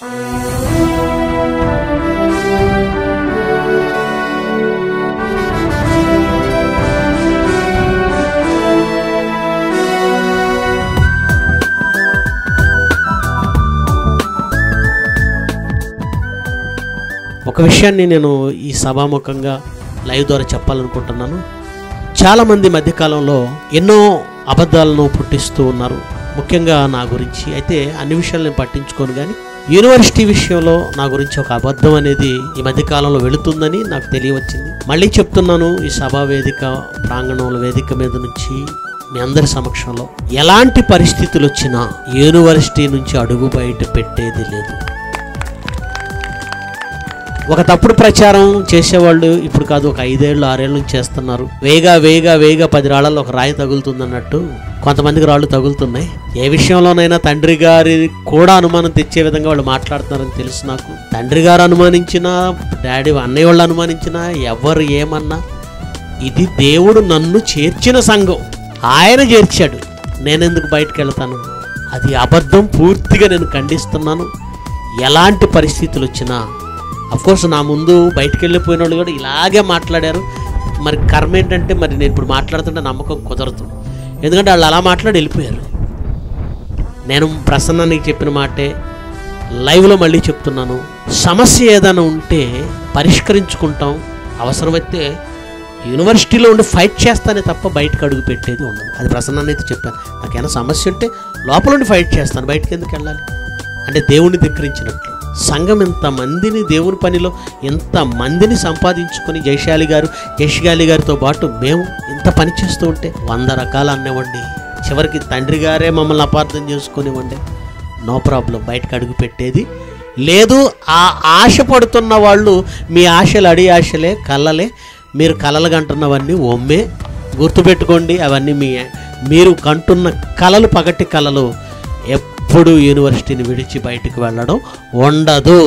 ఒక విషయాన్ని నేను ఈ సభాముఖంగా లైవ్ ద్వారా చెప్పాలనుకుంటున్నాను. చాలామంది మధ్యకాలంలో ఎన్నో అబద్ధాలను పుట్టిస్తూ ఉన్నారు, ముఖ్యంగా నా గురించి. అయితే అన్ని విషయాలు నేను పట్టించుకోను, కానీ యూనివర్సిటీ విషయంలో నా గురించి ఒక అబద్ధం అనేది ఈ మధ్యకాలంలో వెళుతుందని నాకు తెలియవచ్చింది. మళ్ళీ చెప్తున్నాను, ఈ సభా వేదిక ప్రాంగణంలో వేదిక మీద నుంచి మీ అందరి సమక్షంలో ఎలాంటి పరిస్థితులు వచ్చినా యూనివర్సిటీ నుంచి అడుగు బయట పెట్టేది లేదు. ఒక తప్పుడు ప్రచారం చేసేవాళ్ళు ఇప్పుడు కాదు, ఒక 5 ఏళ్ళు 6 ఏళ్ళ నుంచి చేస్తున్నారు. వేగా 10 రాళ్ళలో ఒక రాయి తగులుతుందన్నట్టు కొంతమందికి రాళ్ళు తగులుతున్నాయి. ఏ విషయంలోనైనా తండ్రి గారి కూడా అనుమానం తెచ్చే విధంగా వాళ్ళు మాట్లాడుతున్నారని తెలుసు నాకు. తండ్రి గారు అనుమానించినా, డాడీ అన్నయ్య వాళ్ళు అనుమానించినా, ఎవరు ఏమన్నా, ఇది దేవుడు నన్ను చేర్చిన సంఘం, ఆయన చేర్చాడు, నేనెందుకు బయటకు వెళ్తాను? అది అబద్ధం. పూర్తిగా నేను ఖండిస్తున్నాను. ఎలాంటి పరిస్థితులు వచ్చినా అఫ్కోర్స్ నా ముందు బయటకు వెళ్ళిపోయిన వాళ్ళు కూడా ఇలాగే మాట్లాడారు. మరి కర్మ ఏంటంటే, మరి నేను ఇప్పుడు మాట్లాడుతుంటే నమ్మకం కుదరదు, ఎందుకంటే వాళ్ళు అలా మాట్లాడి వెళ్ళిపోయారు. నేను ప్రసన్నానికి చెప్పిన మాటే లైవ్లో మళ్ళీ చెప్తున్నాను. సమస్య ఏదైనా ఉంటే పరిష్కరించుకుంటాం, అవసరమైతే యూనివర్సిటీలో ఉండి ఫైట్ చేస్తానే తప్ప బయటకు అడుగు పెట్టేది ఉండదు. అది ప్రసన్నాన్ని అయితే చెప్పాను. నాకేమైనా సమస్య ఉంటే లోపల ఉండి ఫైట్ చేస్తాను, బయటకు ఎందుకు వెళ్ళాలి? అంటే దేవుణ్ణి ధిక్కరించినట్లు. సంఘం ఇంతమందిని దేవుని పనిలో ఇంతమందిని సంపాదించుకొని యశ్ గాలి గారితో పాటు మేము ఇంత పని చేస్తూ ఉంటే 100 రకాలు అనివ్వండి, చివరికి తండ్రి గారే మమ్మల్ని అపార్థం చేసుకునివ్వండి, నో ప్రాబ్లం, బయటకు అడుగు పెట్టేది లేదు. ఆ ఆశ పడుతున్న వాళ్ళు, మీ ఆశలు అడి ఆశలే, కలలే. మీరు కలలు కంటున్నవన్నీ ఒమ్మే, గుర్తుపెట్టుకోండి. అవన్నీ మీరు కంటున్న కలలు, పగటి కలలు. ఎప్పుడు యూనివర్సిటీని విడిచి బయటకు వెళ్ళడం ఉండదు.